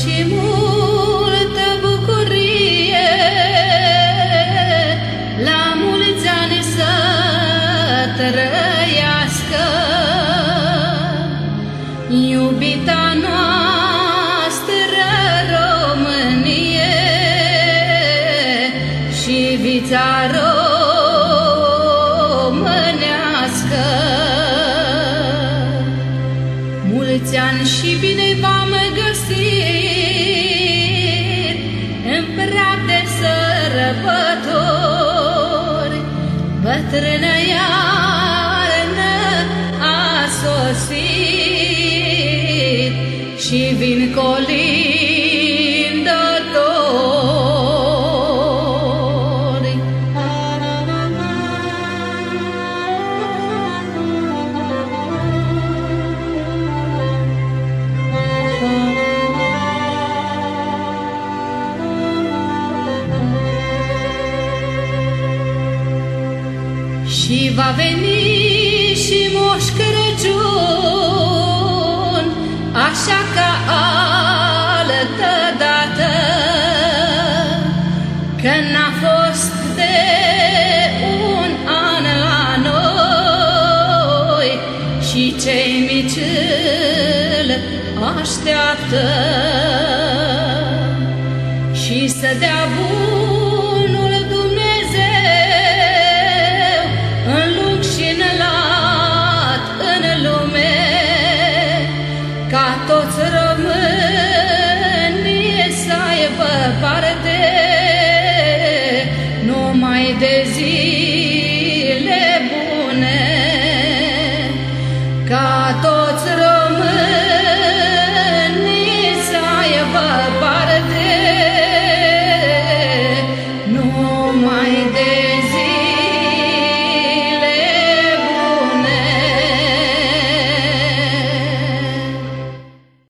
și multă bucurie, la mulți ani să trăiască, iubita noastră Românie și vița românească. Mulți ani și bine v-am găsit în prag de sărbători, bătrână iarnă a sosit și vin colindători. Și va veni și Moș Crăciun, așa ca altă dată, că n-a fost de un an la noi și cei mici îl așteaptă. Și să dea bunul Dumnezeu în lung și în lat în lume, ca toți românii să aibă parte numai de zile bune, ca toți românii să aibă parte numai